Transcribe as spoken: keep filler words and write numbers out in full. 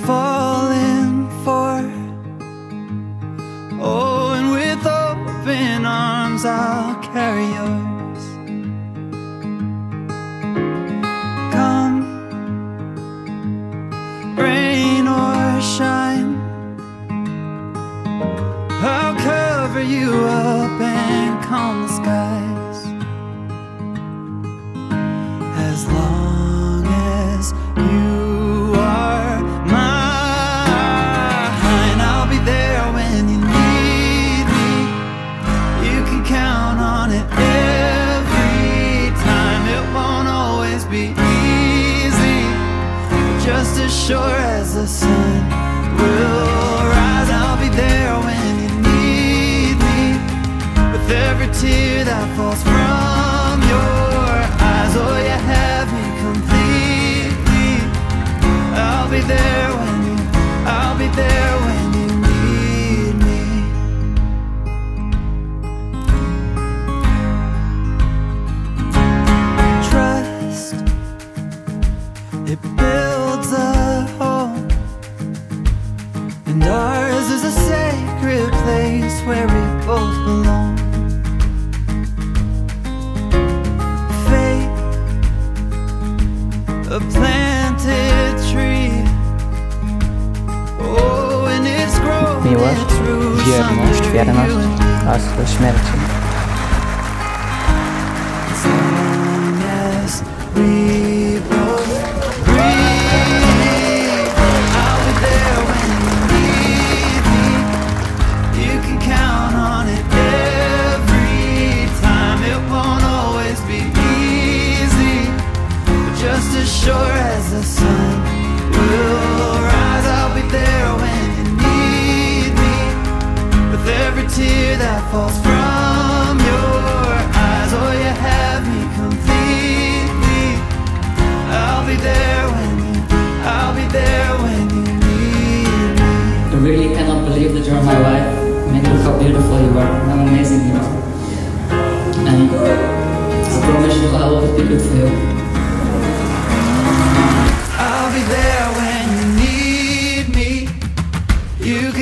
worth falling for. Oh, and with open arms I'll carry yours. Come, rain or shine, I'll cover you up and calm the skies. As long as you just as sure as the sun will rise, I'll be there when you need me. With every tear that falls from your eyes, oh, you have me completely. I'll be there when you, I'll be there when you need me. Trust, it builds a home, and ours is a sacred place where we both belong. Faith, a planted tree, oh, and it's growing through something. Sure as the sun will rise, I'll be there when you need me. With every tear that falls from your eyes, oh, you have me completely. I'll be there when you, I'll be there when you need me. I really cannot believe that you're my wife. I mean, look how beautiful you are, how amazing you are. And I promise you I'll always be good for you. I'll be there when you need me. You can